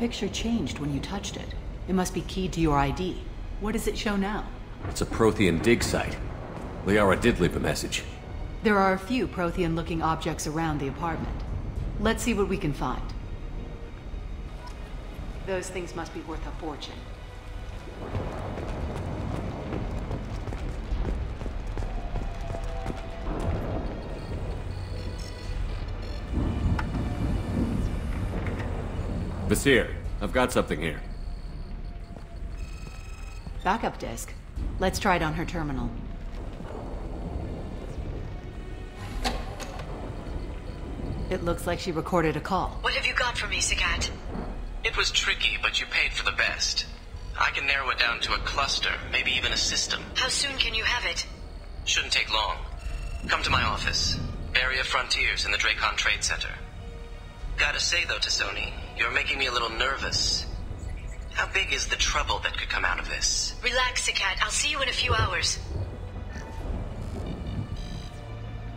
picture changed when you touched it. It must be keyed to your ID. What does it show now? It's a Prothean dig site. Liara did leave a message. There are a few Prothean-looking objects around the apartment. Let's see what we can find. Those things must be worth a fortune. Vasir, I've got something here. Backup disk. Let's try it on her terminal. It looks like she recorded a call. What have you got for me, Sekat? It was tricky, but you paid for the best. I can narrow it down to a cluster, maybe even a system. How soon can you have it? Shouldn't take long. Come to my office. Barrier Frontiers in the Dracon Trade Center. Gotta say, though, Tassoni, you're making me a little nervous. How big is the trouble that could come out of this? Relax, Sekat. I'll see you in a few hours.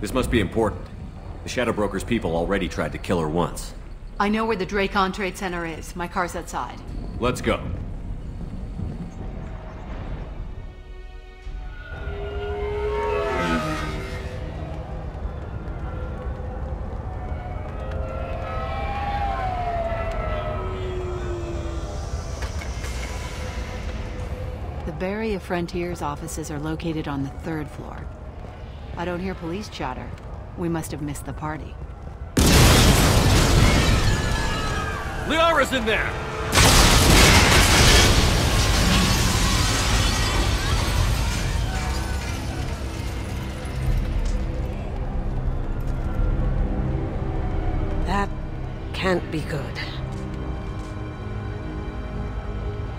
This must be important. The Shadow Brokers' people already tried to kill her once. I know where the Dracon Trade Center is. My car's outside. Let's go. The Barrier Frontiers offices are located on the 3rd floor. I don't hear police chatter. We must have missed the party. Liara's in there! That can't be good.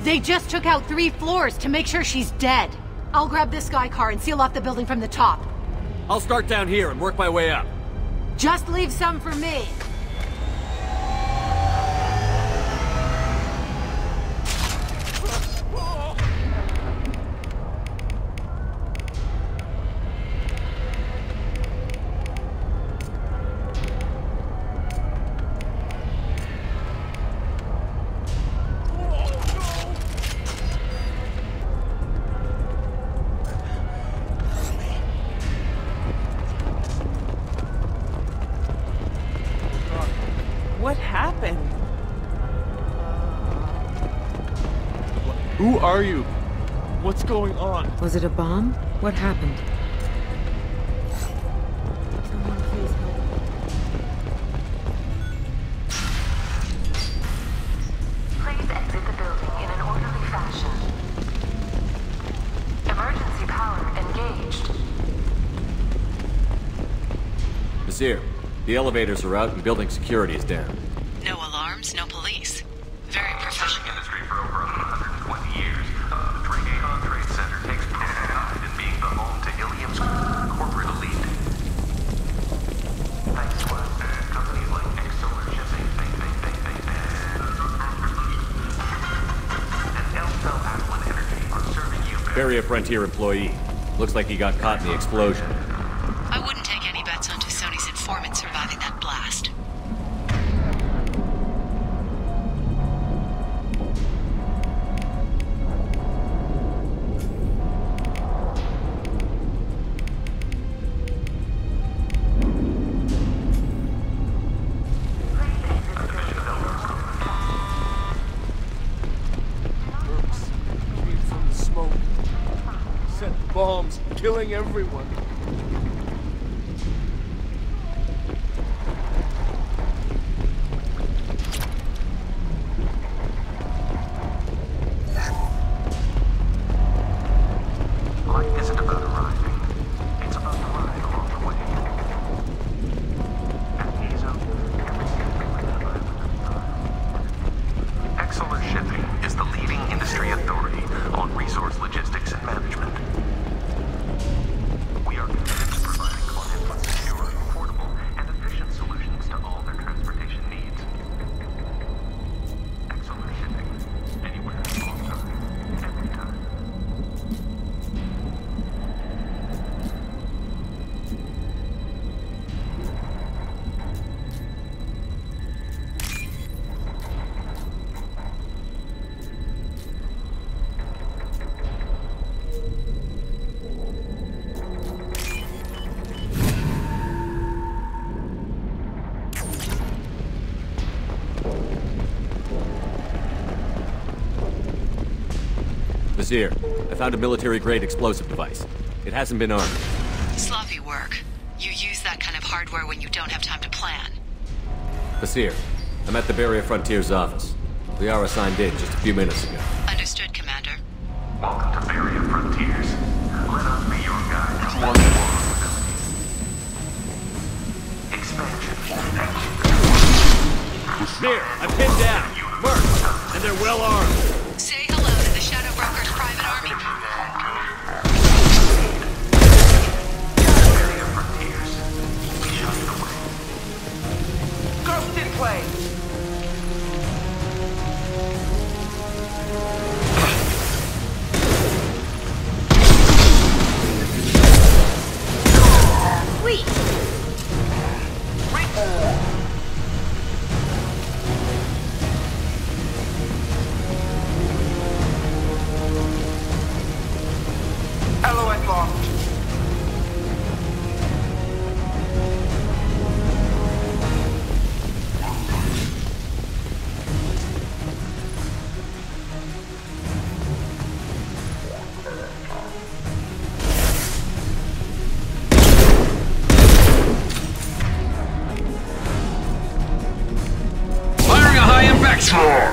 They just took out 3 floors to make sure she's dead. I'll grab this guy car and seal off the building from the top. I'll start down here and work my way up. Just leave some for me. Who are you? What's going on? Was it a bomb? What happened? Someone please help. Please exit the building in an orderly fashion. Emergency power engaged. Vasir, the elevators are out and building security is down. No alarms, no police. Very professional. Barrier Frontier employee. Looks like he got caught in the explosion. I wouldn't take any bets on Tassoni's informant surviving that blast. Bombs, killing everyone. Light isn't about arriving. It's about the ride along the way. And he's up everything. Exol Shipping is the leading industry authority on resource logistics and management. Azir, I found a military-grade explosive device. It hasn't been armed. Sloppy work. You use that kind of hardware when you don't have time to plan. Azir, I'm at the Barrier Frontiers office. Liara signed in just a few minutes ago. Understood, Commander. Welcome to Barrier Frontiers. Let us be your guide to more possibilities. Expansion. Azir, I'm pinned down. Merc, and they're well armed. Say hello to the Shadow Brokers' private army. Barrier Frontiers. We shut the way. Ghost in play. Sweet. Alloy locked. Firing a high impact score.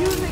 Use it.